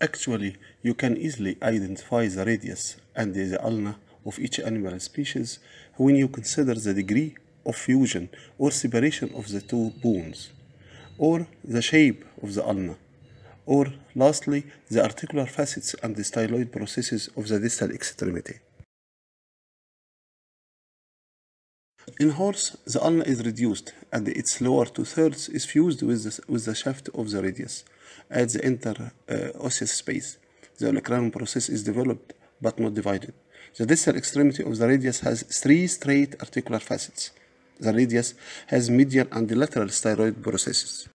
Actually, you can easily identify the radius and the ulna of each animal species when you consider the degree of fusion or separation of the two bones, or the shape of the ulna, or lastly, the articular facets and the styloid processes of the distal extremity. In horse, the ulna is reduced and its lower two-thirds is fused with the shaft of the radius at the interosseous space. The Olecranon process is developed but not divided. The distal extremity of the radius has three straight articular facets. The radius has medial and lateral styloid processes.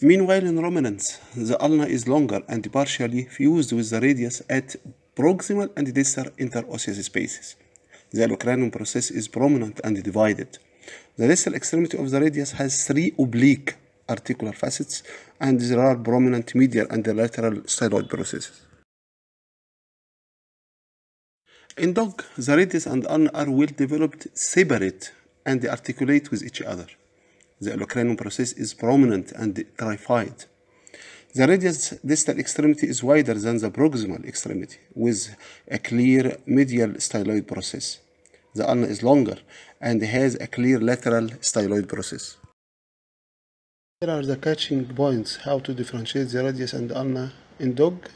Meanwhile, in ruminants, the ulna is longer and partially fused with the radius at proximal and distal interosseous spaces. The Olecranon process is prominent and divided. The distal extremity of the radius has three oblique articular facets, and there are prominent medial and lateral styloid processes. In dog, the radius and ulna are well developed, separate, and articulate with each other. The Olecranon process is prominent and trified. The radius distal extremity is wider than the proximal extremity, with a clear medial styloid process. The ulna is longer and has a clear lateral styloid process. Here are the catching points how to differentiate the radius and ulna in dog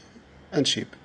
and sheep.